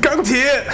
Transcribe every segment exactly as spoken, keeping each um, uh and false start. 钢铁。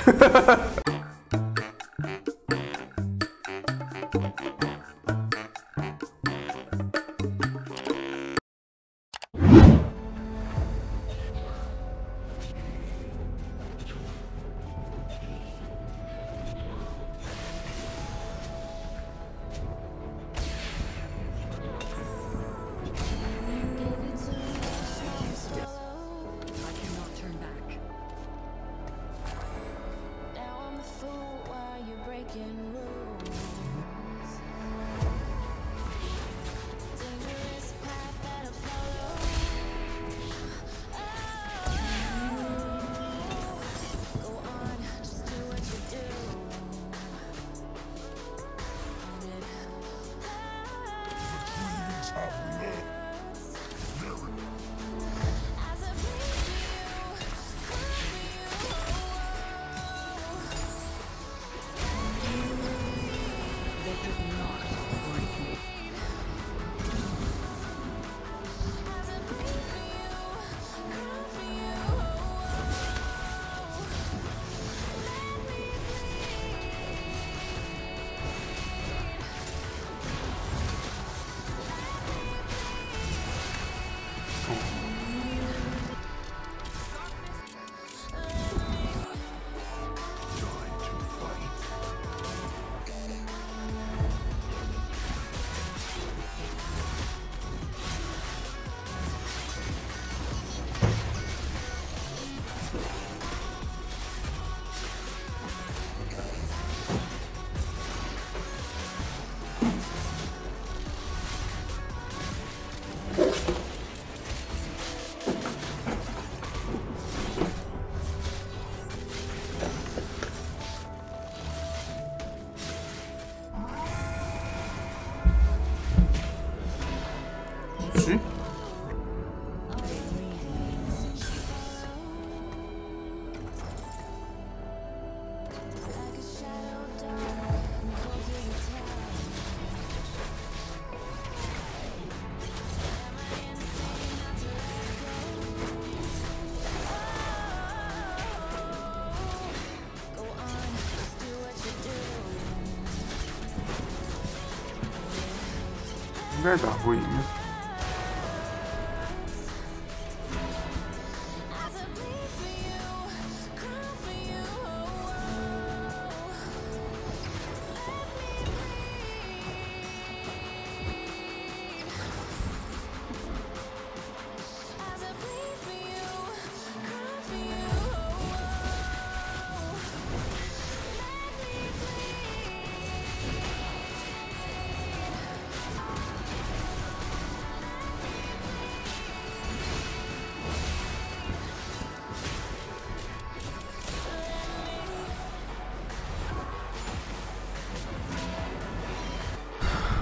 应该打不赢。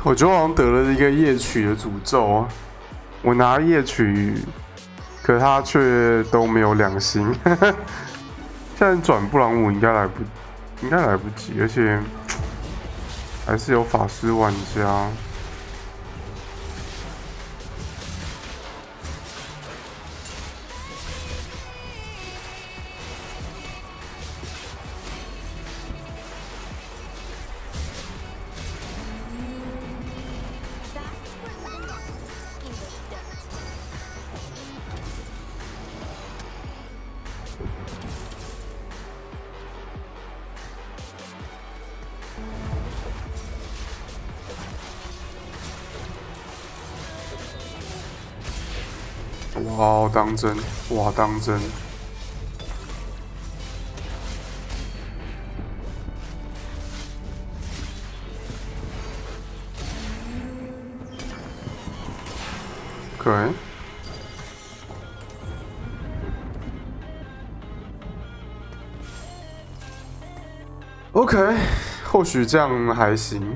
我觉得我好像得了一个夜曲的诅咒啊！我拿夜曲，可他却都没有两星。现在转布朗姆应该来不，应该来不及，而且还是有法师玩家。 哇，当真！哇，当真！可以。 OK， 或许这样还行。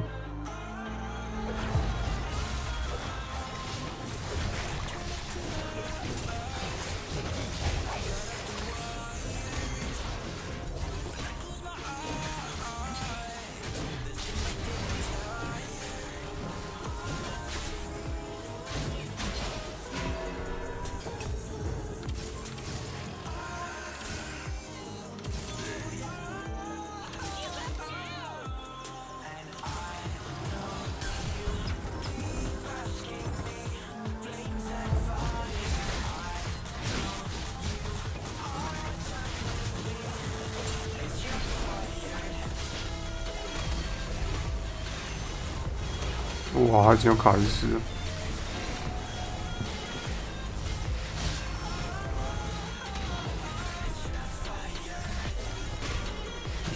哇，还只有卡伊斯。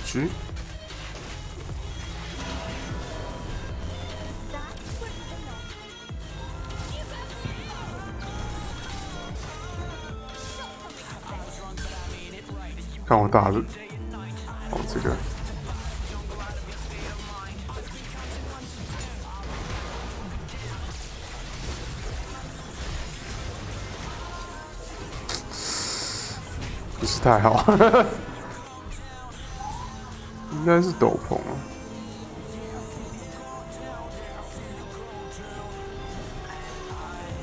去！看我打的，哦，这个不是太好。应该是斗篷啊，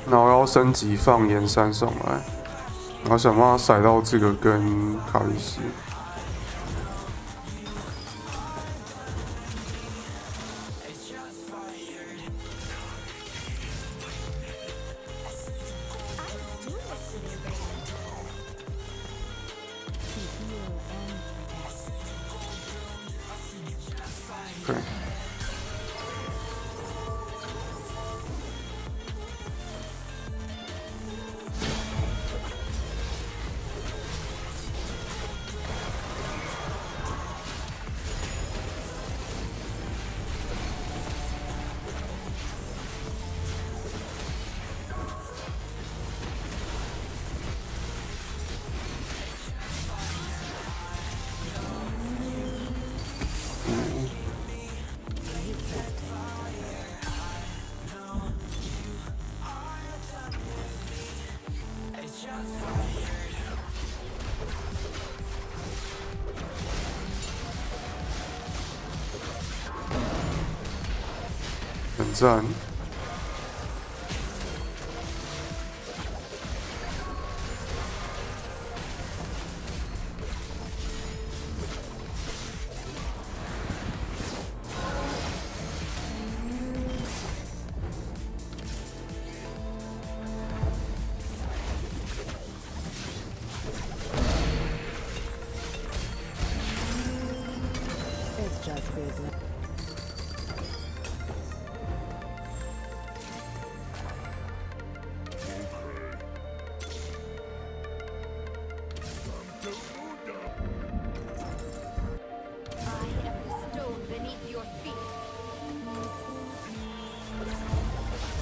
然后要升级放岩山上来，然后想办法甩到这个跟卡利斯。很赞。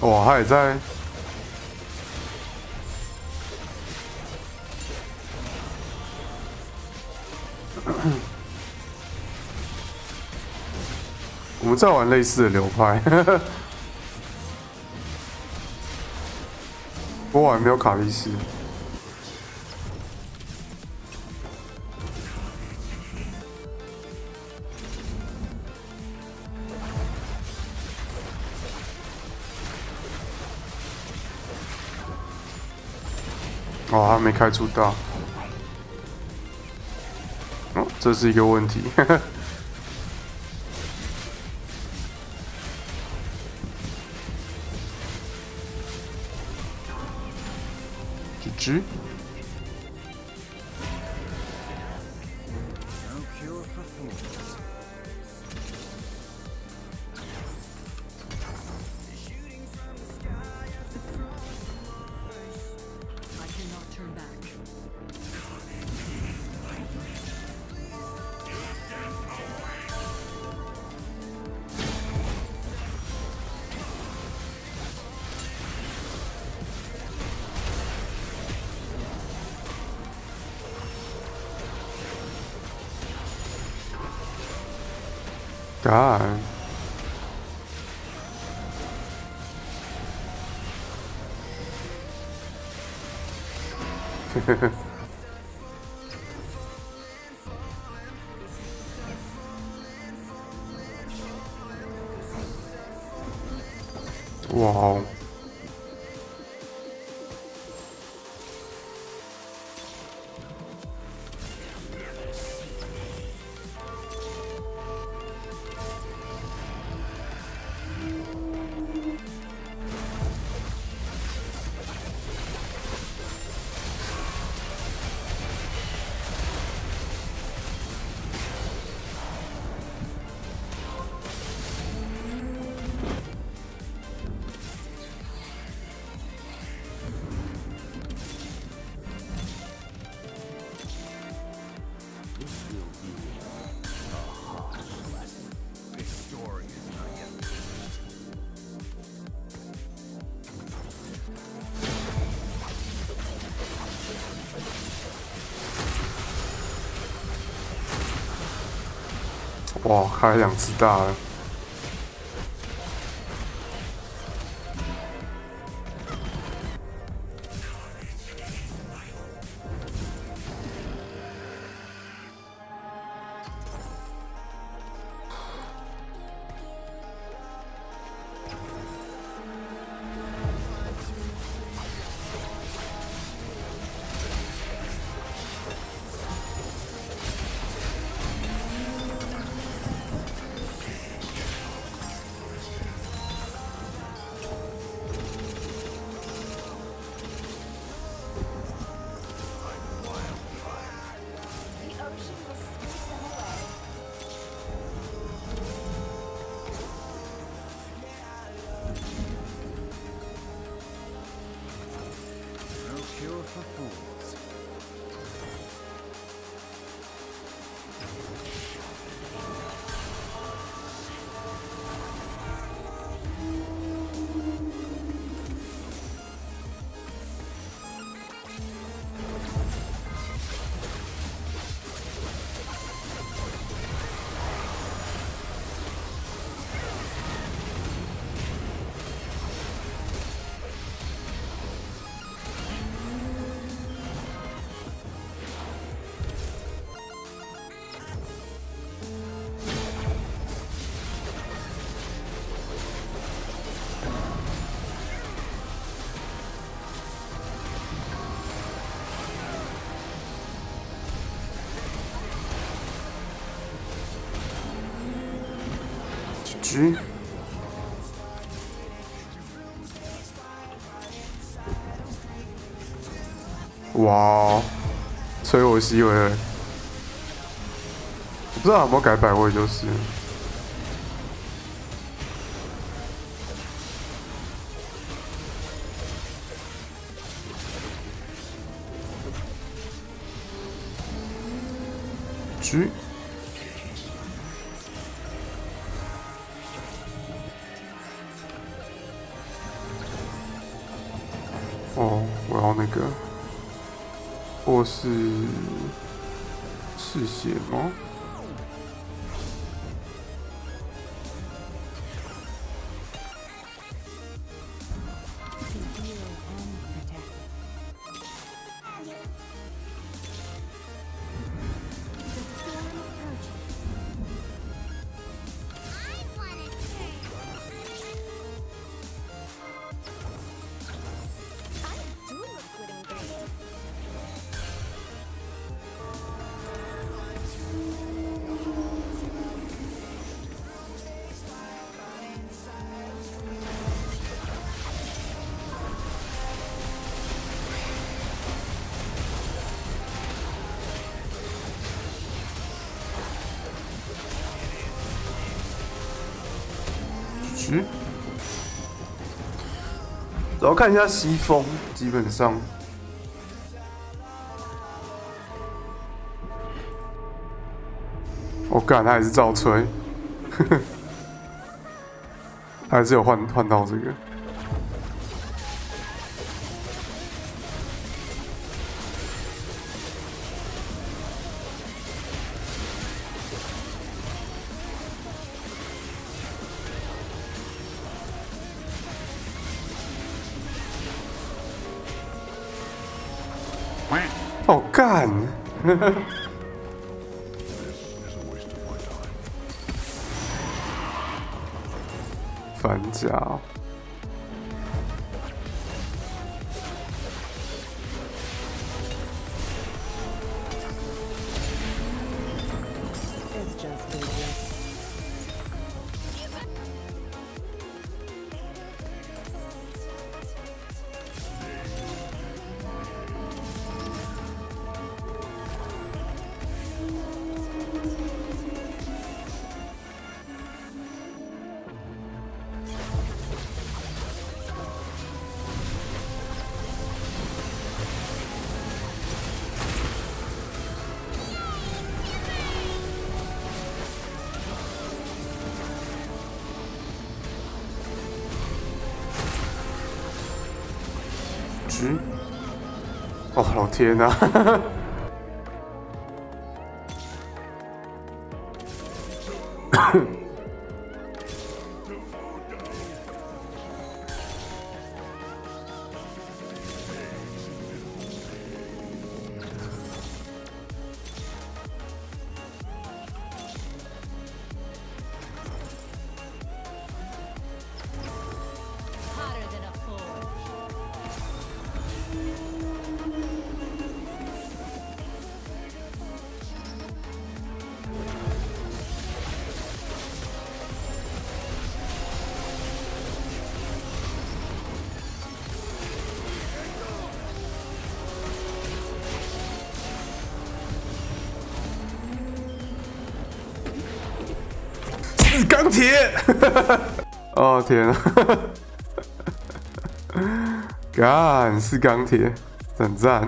哇，他也在。我们在玩类似的流派，不过我还没有卡利斯。 哦，还没开出大，哦，这是一个问题。呵呵几只？ God. 哇哦！哇，开两只大了。 G G。 哇，吹我吸回来，我不知道有没有改百位就是。 哦，我要那个，或是嗜血吗？然后看一下西风，基本上我干、哦，他还是照吹，呵呵，还是有换换到这个。 哦，干！反甲哦。哦，老天啊！钢铁！哦天啊！干是钢铁，赞赞。